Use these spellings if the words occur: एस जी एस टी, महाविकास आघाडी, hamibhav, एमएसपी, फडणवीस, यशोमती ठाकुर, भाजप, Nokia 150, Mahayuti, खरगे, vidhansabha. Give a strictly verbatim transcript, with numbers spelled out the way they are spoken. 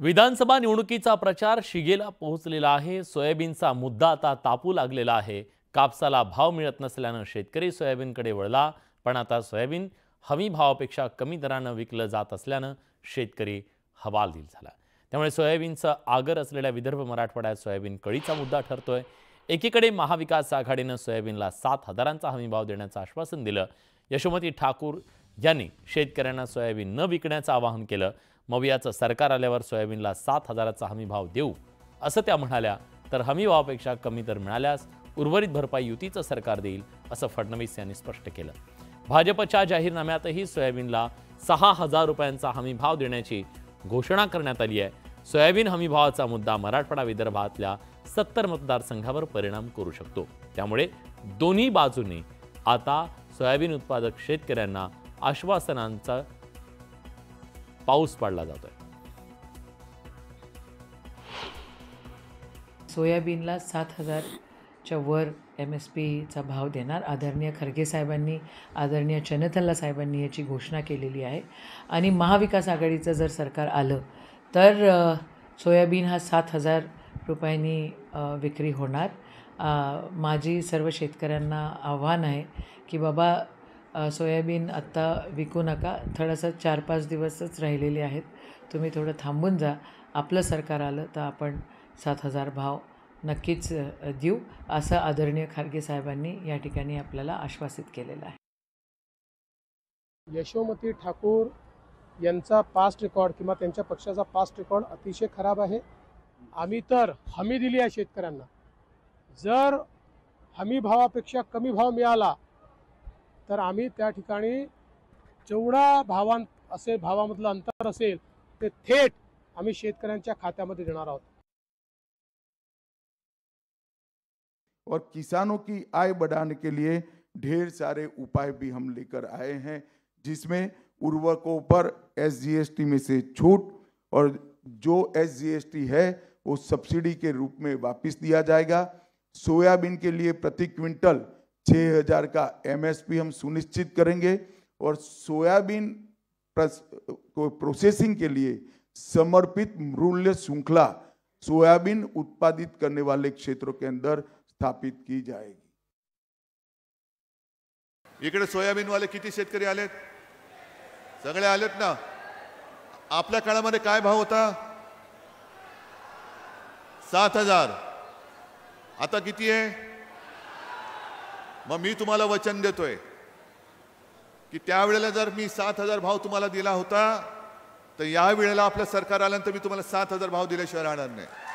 विधानसभा निवडणुकीचा प्रचार शिगेला पोहोचलेला आहे। सोयाबीनचा मुद्दा आता तापू लागलेला आहे। कापसाला भाव मिळत नसल्याने शेतकरी सोयाबीनकडे वळला, पण आता सोयाबीन हमी भावापेक्षा कमी दराने विकले जात असल्याने शेतकरी हवालदिल झाला। त्यामुळे सोयाबीनचा आगर असलेल्या विदर्भ मराठवाड्यात सोयाबीन कळीचा मुद्दा ठरतोय। एकीकडे महाविकास आघाडीने सोयाबीनला सात हजारांचा हमी भाव देण्याचे आश्वासन दिलं। यशोमती ठाकुर यांनी शेतकऱ्यांना सोयाबीन न विकण्याचे आवाहन केलं। मवियाचं सरकार आल्यावर सोयाबीनला सात हजाराचा हमी भाव देऊ असं त्या म्हणाल्या, तर हमी भावापेक्षा कमी दर मिळाल्यास उर्वरित भरपाई युतीचं सरकार देईल असं फडणवीस यांनी स्पष्ट केलं। भाजपच्या जाहीरनाम्यातही सोयाबीनला सहा हजार रुपयांचा हमी भाव देण्याची घोषणा करण्यात आली आहे। सोयाबीन हमी भावाचा मुद्दा मराठवाडा विदर्भातल्या सत्तर मतदारसंघावर परिणाम करू शकतो। त्यामुळे दोन्ही बाजूने आता सोयाबीन उत्पादक शेतकऱ्यांना आश्वासनांचा पाऊस पडला जातोय। सोयाबीनला सात हजारच्या वर एम एस पीचा भाव देणार आदरणीय खरगे साहेबांनी, आदरणीय चनथल्ला साहेबांनी याची घोषणा केलेली आहे। आणि महाविकास आघाडीचं जर सरकार आलं तर सोयाबीन हा सात हजार रुपयांनी विक्री होणार। माझी सर्व शेतकऱ्यांना आव्हान आहे की बाबा सोयाबीन आत्ता विकू नका, थोडासा चार पाच दिवसच राहिलेले आहेत, तुम्ही थोडं थांबून जा। आपलं सरकार आलं तर आपण सात हजार भाव नक्कीच देऊ असं आदरणीय खरगे साहेबांनी या ठिकाणी आपल्याला आश्वासित केलेलं आहे। यशोमती ठाकूर यांचा पास्ट रेकॉर्ड किंवा त्यांच्या पक्षाचा पास्ट रेकॉर्ड अतिशय खराब आहे। आम्ही तर हमी दिली आहे शेतकऱ्यांना, जर हमी भावापेक्षा कमी भाव मिळाला तर आम्ही त्या ठिकाणी जेवढा भावां असे भावामधलं अंतर असेल ते थेट आम्ही शेतकऱ्यांच्या खात्यामध्ये देणार आहोत। और किसानों की आय बढ़ाने के लिए ढेर सारे उपाय भी हम लेकर आए हैं, जिसमें उर्वरकों पर एस जी एस टी में से छूट और जो एस जी एस टी है वो सब्सिडी के रूप में वापस दिया जाएगा। सोयाबीन के लिए प्रति क्विंटल छः हजार का एम एस पी हम सुनिश्चित करेंगे और सोयाबीन को प्रोसेसिंग के लिए समर्पित मूल्य श्रृंखला सोयाबीन उत्पादित करने वाले क्षेत्रों के अंदर स्थापित की जाएगी। इकड़े सोयाबीन वाले किती शेतकरी आले, सगळे आलेत ना। आपल्या काळामध्ये काय भाव होता? सात हजार। आता किती आहे? मग मी तुम्हाला वचन देतोय की त्यावेळेला जर मी सात हजार भाव तुम्हाला दिला होता तर या वेळेला आपलं सरकार आल्यानंतर मी तुम्हाला सात हजार भाव दिल्याशिवाय राहणार नाही।